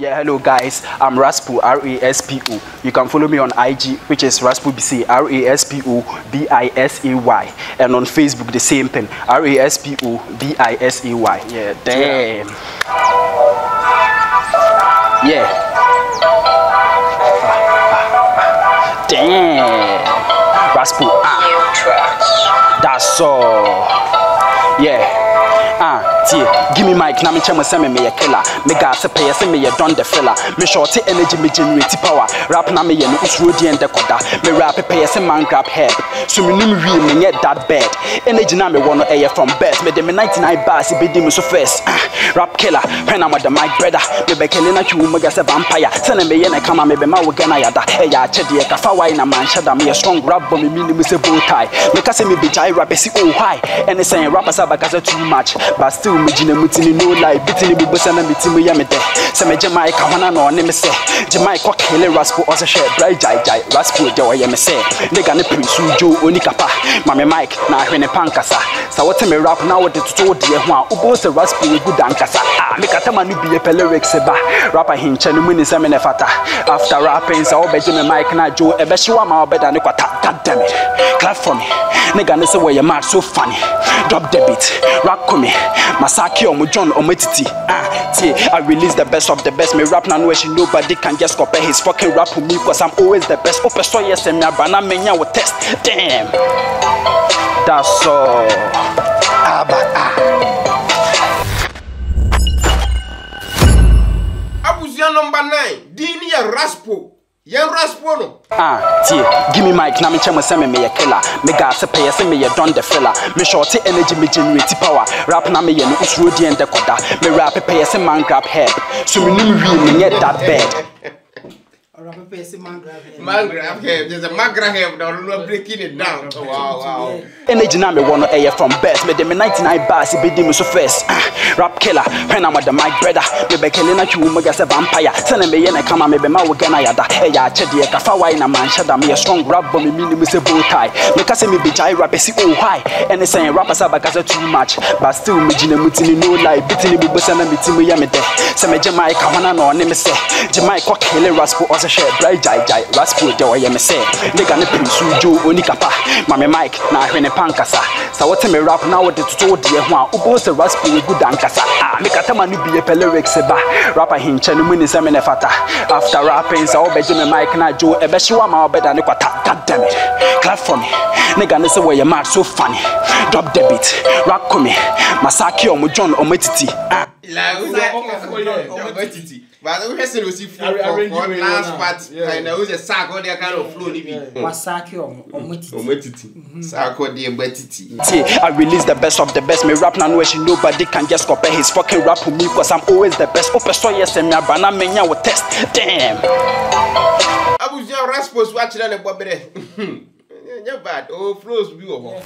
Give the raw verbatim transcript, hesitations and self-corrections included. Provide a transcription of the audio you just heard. Yeah, hello guys, I'm Raspo, R A S P O. You can follow me on I G, which is RaspoBisay, R A S P O B I S A Y. And on Facebook, the same thing, R A S P O B I S A Y. Yeah, damn. Yeah. Ah, ah, ah. Damn. Raspo, ah. That's all. Yeah. Ah, dear, give me mic, na me chama se me me a killer. Me gas se pay se me a don the filler. Me shorty energy, me generate power. Rap na me ye no usrodi and decoda. Me rap pay se man grab head. So me nim we me get that bad. Energy na me wanna air from birth. Me dem ninety-nine bars, be dem so first. Ah, rap killer, when I'm with the mic brother. Me be killing na you, me gas a vampire. Send me ye na kama me be ma we gana yada. Hey ya chedi e ka fa wine na man shada me a strong rap but me me me se bow tie. Me ka se me be jai rap se oh why. And say rappers abaka se too much. But still, me jine mutini no lie. Bitini bubu sana mitimu ya mede. Se me jemai kawana no ne me se. Jemai kwa kele Raspo osa share. Brai jai jai Raspo jawa ye me se. Nega ne prinsu jo onikapa. Mame Mike na hwene pankasa. Sa wote me rap na wote tuto diye hwa. Ubo se Raspo we good ankasa. Ah, me katama nubi ye pe lyrics eba. Rapa hinche ni mwini se me nefata. After rapping sa obe jime Mike na jo. Ebe shiwa ma obe da ne kwa ta. God damn it. Clap for me. Nega ne se we ye mad so funny. Drop the beat. Rock kumi. Masaki or Mujon or Metiti. Ah, see, I release the best of the best. Me rap now, no, she nobody can just compare his fucking rap with me, cause I'm always the best. Open so yes, and my banana mania will test. Damn, that's all. Ah, but ah. Abuzia number nine, Dini ya Raspo. Yen Raspo no. Ah, dear, give me mic, na me chama se me me a killer. Me gas pay se me a don the filler. Me shorty energy, me generate power. Rap na me ye no usrodi and decoda. Me rap pay se man grab head. So me nim we me get that bad. Rap pay se man grab head. Man grab head. There's a Magraheb that will breaking it down. Wow, wow. Energy na me wanna air from best. Me dem ninety-nine bars, be dem so first. Ah, rap killer, when I'm with the mic brother. Me be killing na you, me gas a vampire. Send me ye na kama me be ma we gana yada. Hey ya chedi e ka fa wine na man shada. Me a strong rap but me me me se bow tie. Me ka se me be jai rap se oh why. And say rappers abaka se too much. But still me jine mutini no lie. Bitini bubu sana mitimu ya me de. Se me Jamaica kawana no ne me se. Jamaica kwa killer Raspo osa. Brai jai jai Raspo jawa ye me se. Nega ne prinsu jo onikapa. Mame Mike na hwene pankasa. Sa wote me rap na wote tuto diye hwa. Ubo se Raspo we good ankasa. Ah, me katama ni biye pe lyrics eba. Rapa hinche ni mwini se me nefata. After rapping sa obe jime Mike na jo. Ebe shiwa ma obe da ne kwa ta. God damn it. Clap for me. Nega ne se we ye mad so funny. Drop the beat. Rock kumi. Masaki omu John omu titi. Ah. La uza omu titi. But we have to see flow from last part. And there was a sack on there kind of flow living. Masaki or Ometiti. Sack on the Ometiti. I release the best of the best. Me rap now, no, she nobody can just compare his fucking rap with me, cause I'm always the best. Open so yes, and my banana mania will test. Damn. I was your response watching on the Bobby. You're bad. Oh, flows beautiful.